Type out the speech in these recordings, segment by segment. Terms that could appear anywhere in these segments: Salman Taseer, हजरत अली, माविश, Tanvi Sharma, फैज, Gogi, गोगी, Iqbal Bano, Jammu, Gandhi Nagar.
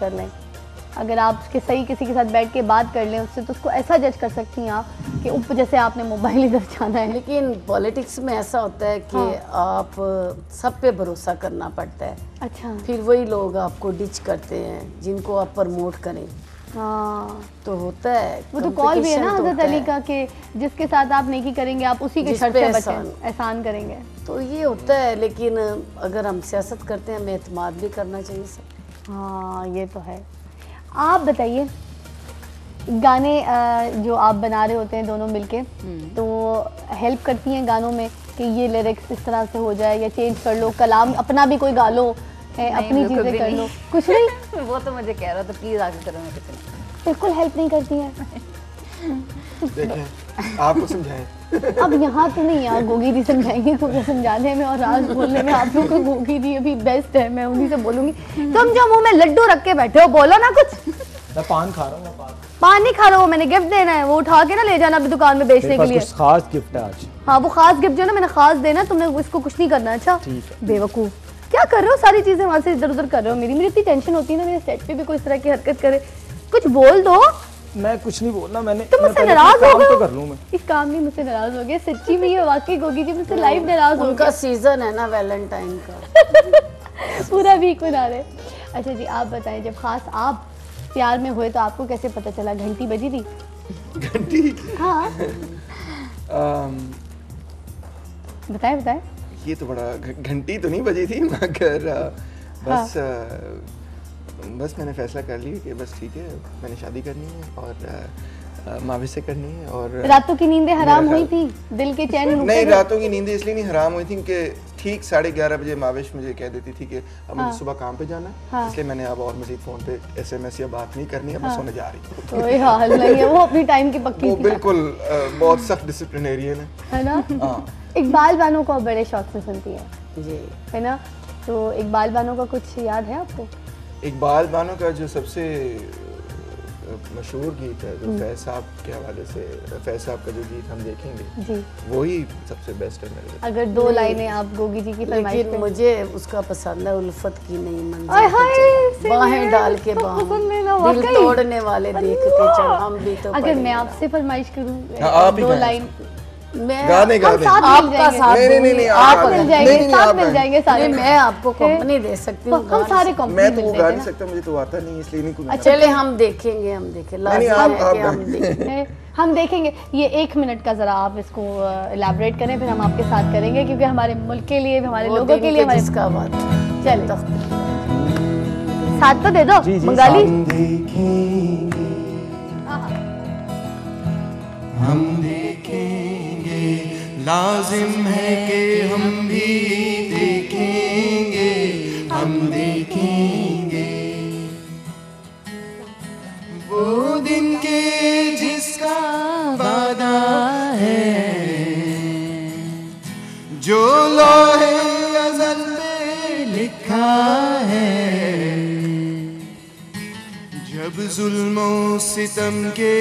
कर लें। अगर आप उसके सही किसी के साथ बैठ के बात कर लें उससे तो उसको ऐसा जज कर सकती हैं आप कि उप जैसे आपने मोबाइल इधर जाना है। लेकिन पॉलिटिक्स में ऐसा होता है कि हाँ। आप सब पे भरोसा करना पड़ता है। अच्छा, फिर वही लोग आपको डिच करते हैं जिनको आप प्रमोट करें। हाँ, तो होता है। वो तो कॉल भी है ना हजरत अली का कि जिसके साथ आप नेकी करेंगे आप उसी के शर्त पे एहसान करेंगे, तो ये होता है। लेकिन अगर हम सियासत करते हैं हमें एतमाद भी करना चाहिए सब। हाँ, ये तो है। आप बताइए, गाने जो आप बना रहे होते हैं दोनों मिलके, तो हेल्प करती हैं गानों में कि ये लिरिक्स इस तरह से हो जाए या चेंज कर लो, कलाम अपना भी कोई गा लो, अपनी चीजें कर लो, कुछ नहीं? वो तो मुझे कह रहा था प्लीज आगे करो, मैं बिल्कुल हेल्प नहीं करती है। आपको समझाएं अब यहाँ तो नहीं, यहाँ गोगी दी समझाएंगे क्योंकि समझाने में और राज बोलने में आप लोग को गोगी दी अभी बेस्ट है। मैं उन्हीं से बोलूंगी। तुम जो मुंह में लड्डू रख के बैठे हो बोलो ना कुछ। मैं पान खा रहा हूँ। पान नहीं खा रहा हूँ, मैंने गिफ्ट देना है, वो उठा के ना ले जाना अभी दुकान में बेचने के लिए। खास गिफ्ट है आज। हाँ, वो खास गिफ्ट जो ना मैंने खास देना, तुमने इसको कुछ नहीं करना। अच्छा बेवकूफ, क्या कर रहे हो, सारी चीजें वहाँ से इधर उधर कर रहे हो। मेरी इतनी टेंशन होती है ना मेरे सेट पे भी कोई इस तरह की हरकत करे। कुछ बोल दो। मैं कुछ नहीं बोलना। मैंने तुम मुझसे नाराज हो गए इस काम में, मुझसे नाराज हो गए सच्ची में। ये वाकई गोगी जी मुझसे लाइव नाराज हो गए। उनका सीजन है ना वैलेंटाइन का, पूरा वीक बना रहे। अच्छा जी, आप बताएं, जब खास आप प्यार में हुए तो आपको कैसे पता चला? घंटी बजी थी? घंटी? हाँ बताए बताए। ये तो बड़ा, घंटी तो नहीं बजी थी मगर बस बस मैंने फैसला कर लिया कि बस ठीक है, मैंने शादी करनी है और माविस से करनी है। और रातों की नींदें हराम हुई थी, दिल के चैन नहीं। रातों की नींदें इसलिए नहीं हराम हुई थी कि ठीक 11:30 बजे माविश मुझे कह देती थी कि अब मुझे सुबह काम पे जाना है। हाँ। इसलिए मैंने अब और मजीद फ़ोन पे SMS या बात नहीं करनी है, अब मैं सोने जा रही। कोई हाल नहीं है, वो अपनी टाइम की पक्की थी। वो बिल्कुल बहुत सख्त डिसिप्लिनेरियन है ना। इकबाल बानो को बड़े शौक से सुनती है जी, है ना? तो इकबाल बानो का कुछ याद है आपको? इकबाल बानो का जो सबसे मशहूर गीत है जो फैज साहब के हवाले से, फैज साहब का जो गीत हम देखेंगे जी, वही सबसे बेस्ट है मेरे। अगर दो लाइनें आप गोगी जी की फरमाइश पे। मुझे उसका पसंद है, उल्फत की नहीं मंज़िल, बाहें डाल के बाहों, दिल तोड़ने वाले देखते चल हम भी तो। अगर मैं आपसे फरमाइश करूँ दो लाइन, मैं गाने गाने आपका साथ नहीं, आप मिल जाएंगे, साथ मिल जाएंगे सारे। मैं आपको कंपनी दे सकती हूँ, हम सारे कंपनी। मैं तो गा नहीं सकता, मुझे तो आता नहीं, इसलिए नहीं कुछ। चले हम देखेंगे, हम देखेंगे, हम देखेंगे। ये 1 मिनट का जरा आप इसको इलैबोरेट करें, फिर हम आपके साथ करेंगे क्योंकि हमारे मुल्क के लिए, हमारे लोगों के लिए इसका बात। चले साथ तो दे दो बंगाली। हम देखेंगे, लाजिम है कि हम भी देखेंगे, हम देखेंगे वो दिन के जिसका वादा है, जो लौहे अज़ल में लिखा है। जब जुल्मों सितम के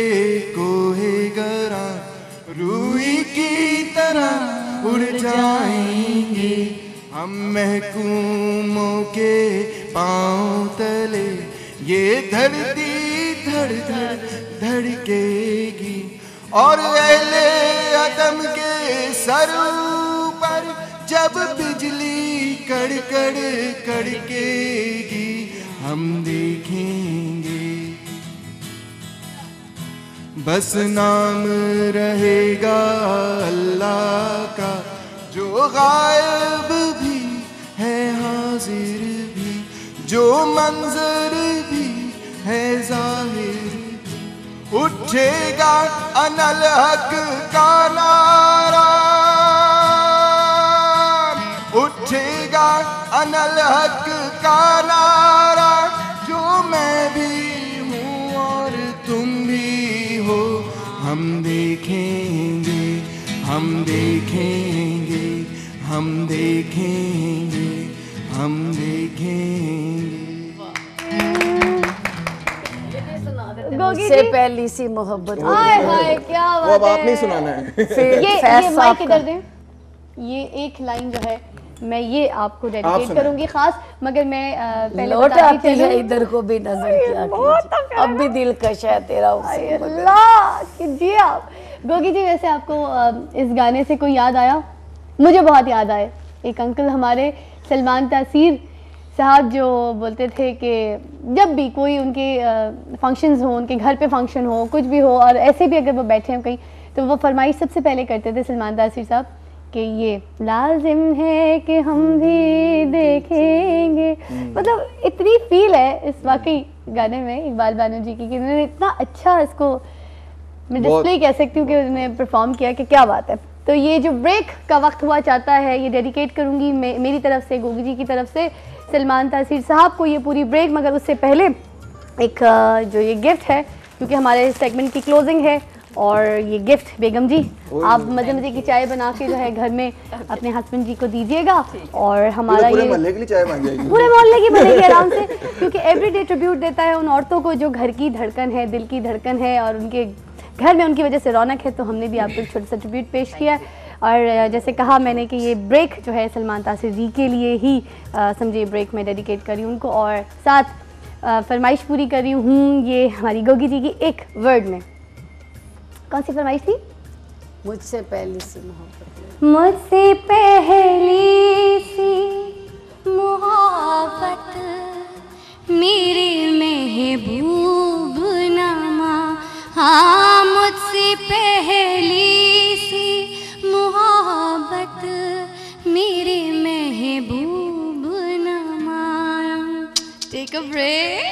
कोहे गरा रूई की तरह उड़ जाएंगे, हम महकूमों के पाँव तले ये धरती धड़ धड़ धड़केगी, और अहले आदम के सर पर जब बिजली कड़कड़ कड़केगी, हम देखेंगे। बस नाम रहेगा अल्लाह का, जो गायब भी है हाजिर भी, जो मंजर भी है जाहिर। उठेगा अनल हक का नारा, उठेगा अनल हक का नारा, जो मैं भी हूँ और तुम भी हो। हम देखेंगे, हम देखेंगे, हम देखेंगे, हम देखेंगे। से पहली सी मोहब्बत, हाय हाय क्या बात है। वो अब आप नहीं सुनाना है, ये माइक इधर दें। ये एक लाइन जो है मैं ये आपको डेडिकेट करूंगी खास। मगर मैं पहले लौट आती है इधर को भी नजर किया, अब भी दिल कश है तेरा उससे अल्लाह कीजिए। आप गोगी जी वैसे आपको इस गाने से कोई याद आया? मुझे बहुत याद आए एक अंकल हमारे सलमान तासीर साहब जो बोलते थे कि जब भी कोई उनके फंक्शंस हो, उनके घर पे फंक्शन हो, कुछ भी हो और ऐसे भी अगर वो बैठे हैं कहीं तो वो फरमाइश सबसे पहले करते थे सलमान तासीर साहब कि ये लाजिम है कि हम भी देखेंगे। मतलब इतनी फील है इस वाकई गाने में इकबाल बानो जी की कि उन्होंने इतना अच्छा इसको मैं डिस्प्ले कह सकती हूँ कि उन्होंने परफॉर्म किया कि क्या बात है। तो ये जो ब्रेक का वक्त हुआ चाहता है ये डेडिकेट करूँगी मेरी तरफ से, गोगी जी की तरफ से सलमान तासीर साहब को ये पूरी ब्रेक। मगर उससे पहले एक जो ये गिफ्ट है क्योंकि हमारे सेगमेंट की क्लोजिंग है और ये गिफ्ट बेगम जी आप मजे की चाय बना के जो है घर में अपने हस्बैंड जी को दीजिएगा और हमारा ये पूरे मोहल्ले की चाय मांग जाएगी, पूरे मोहल्ले की बनेगी आराम से क्योंकि एवरीडे ट्रिब्यूट देता है उन औरतों को जो घर की धड़कन है, दिल की धड़कन है और उनके घर में उनकी वजह से रौनक है। तो हमने भी आपको एक छोटा सा ट्रिब्यूट पेश किया है और जैसे कहा मैंने कि ये ब्रेक जो है सलमान तासीर जी के लिए ही समझे ब्रेक में डेडिकेट करी उनको और साथ फरमाइश पूरी करी हूँ ये हमारी गोगी जी की एक वर्ड में। कौन सी फरमाइश थी? मुझसे पहली सी मोहब्बत, मुझसे पहली सी मोहब्बत मेरे महबूब नामा, हाँ मुझसे पहली सी मोहब्बत मेरे महबूब नामा। Take a break.